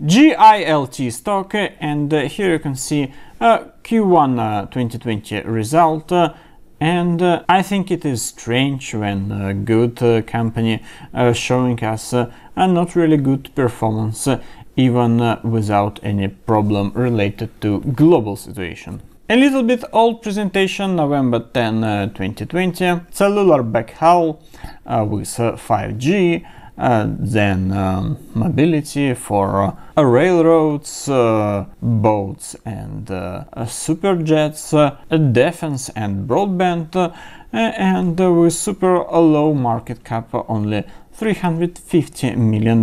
GILT stock, and here you can see Q1 2020 result, and I think it is strange when a good company showing us a not really good performance, even without any problem related to global situation. A little bit old presentation, November 10, 2020, cellular backhaul with 5G, then mobility for railroads, boats and superjets, defense and broadband, and with super low market cap, only $350 million.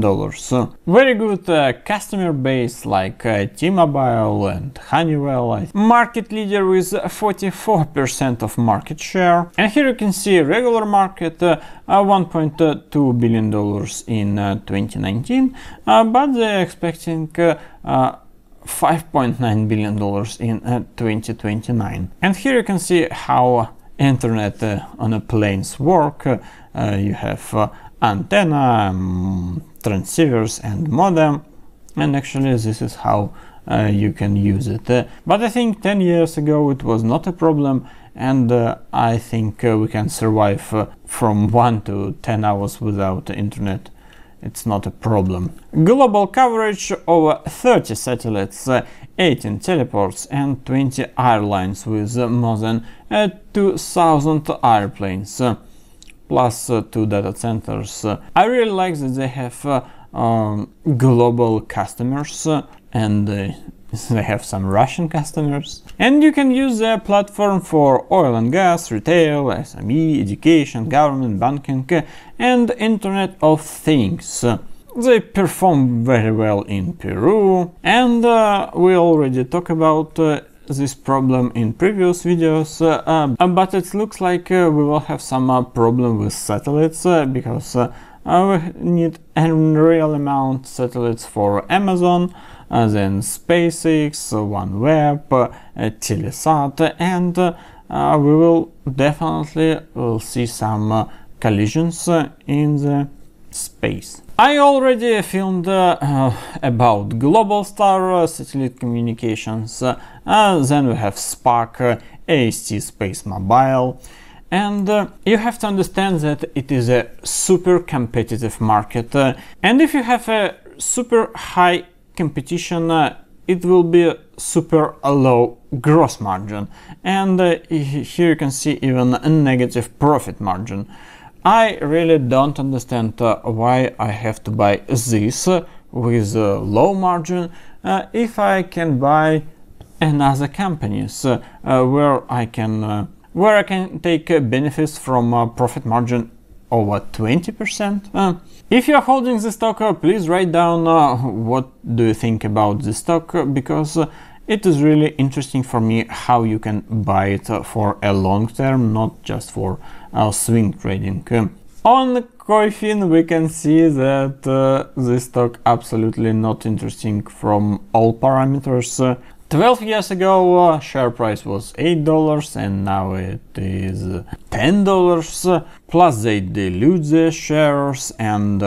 Very good customer base like T-Mobile and Honeywell. Market leader with 44% of market share. And here you can see regular market, $1.2 billion in 2019, but they're expecting $5.9 billion in 2029. And here you can see how internet on a planes work. You have antenna, transceivers and modem, and actually this is how you can use it. But I think 10 years ago it was not a problem, and I think we can survive from 1 to 10 hours without internet. It's not a problem. Global coverage over 30 satellites, 18 teleports and 20 airlines with more than 2,000 airplanes. Plus 2 data centers. I really like that they have global customers, and they have some Russian customers. And you can use their platform for oil and gas, retail, SME, education, government, banking, and Internet of Things. They perform very well in Peru, and we already talked about this problem in previous videos, but it looks like we will have some problem with satellites, because we need a real amount satellites for Amazon, then SpaceX, OneWeb, Telesat, and we will definitely see some collisions in the space. I already filmed about Global Star, satellite communications, then we have Spark, AST Space Mobile, and you have to understand that it is a super competitive market, and if you have a super high competition, it will be a super low gross margin, and here you can see even a negative profit margin. I really don't understand why I have to buy this with a low margin, if I can buy another companies where I can take benefits from profit margin over 20%. If you are holding the stock, please write down what do you think about the stock, because it is really interesting for me how you can buy it for a long term, not just for swing trading. On KoiFin we can see that this stock absolutely not interesting from all parameters. 12 years ago share price was $8 and now it is $10, plus they dilute the shares and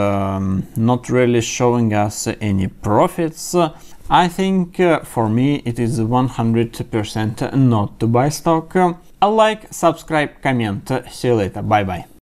not really showing us any profits. I think for me it is 100% not to buy stock. Like, subscribe, comment. See you later. Bye bye.